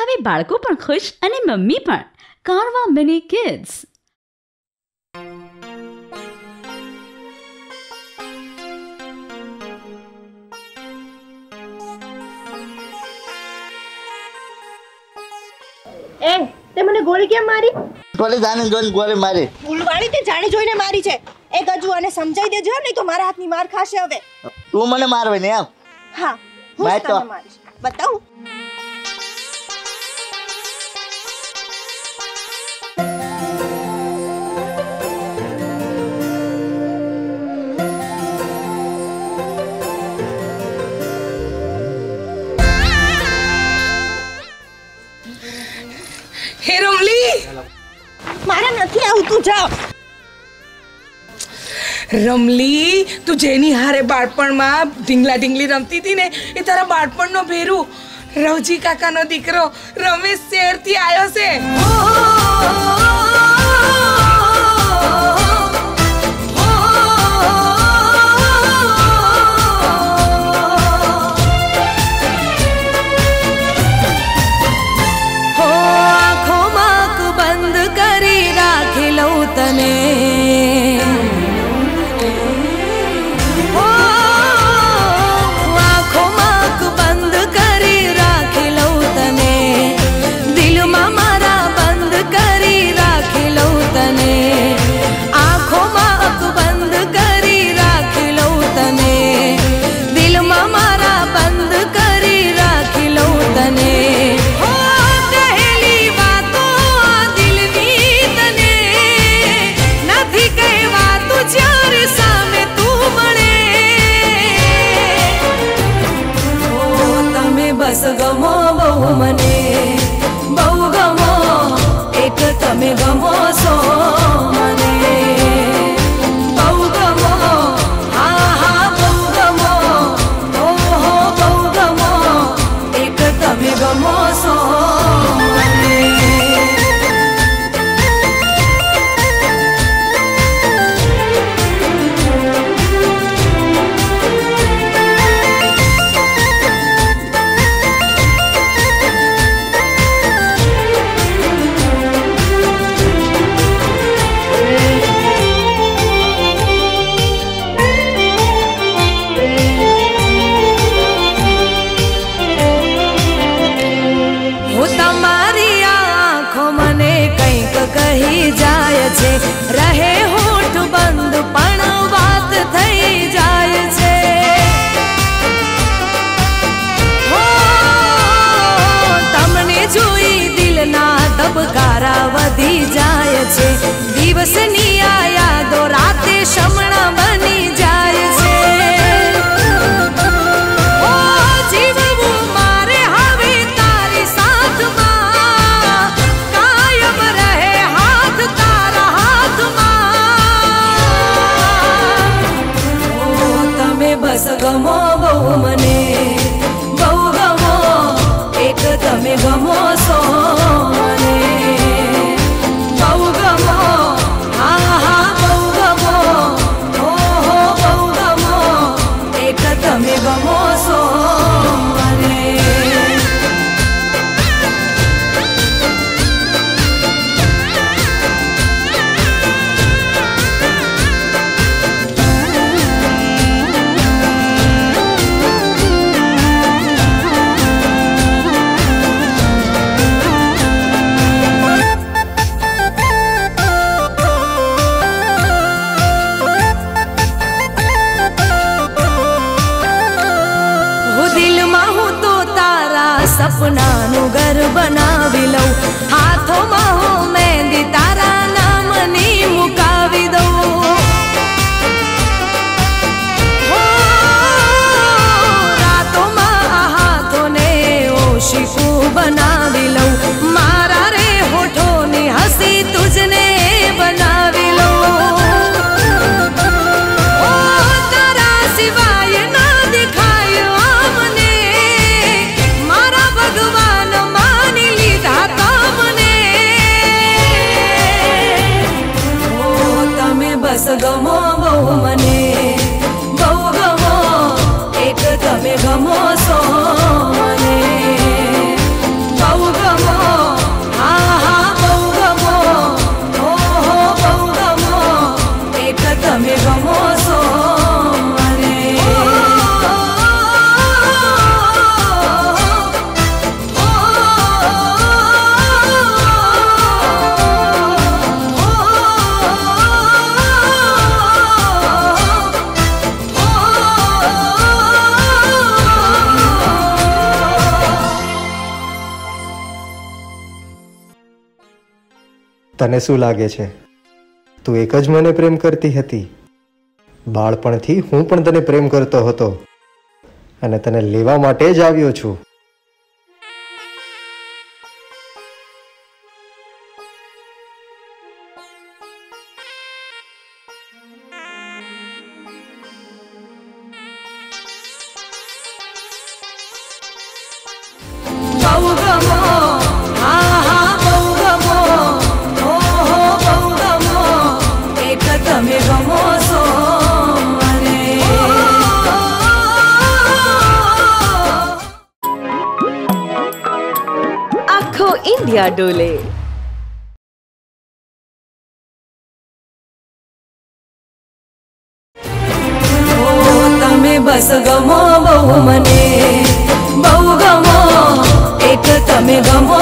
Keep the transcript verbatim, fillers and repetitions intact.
હવે બાળકો પણ ખુશ અને મમ્મી પણ. Carvaan mini kids. એ તે મને ગોળી કેમ મારી? તોલે જાણે જોઈને ગોળી મારી. ફૂલવાળી તે જાણે જોઈને મારી છે. એ ગજુ આને સમજાઈ દેજો નહીં તો મારા હાથની માર ખાશે હવે. તું મને મારવે ને એમ? હા હું તને મારીશ. બતાઉ? रमली तू जेनी हारे बाळपण मां ढींगला ढींगली रमती थी ने ए तारा बाळपण नो भेरू रवजी काका नो दीकरो रमेश शहर थी आयो से Come on. તને શું લાગે છે? તું એક જ મને પ્રેમ કરતી હતી। બાળપણથી હું પણ તને પ્રેમ કરતો હતો અને તને લેવા માટે જ આવ્યો છું। इंडिया डोले। तमे बस गमो बहु मने बहु गमो एक तमे गमो।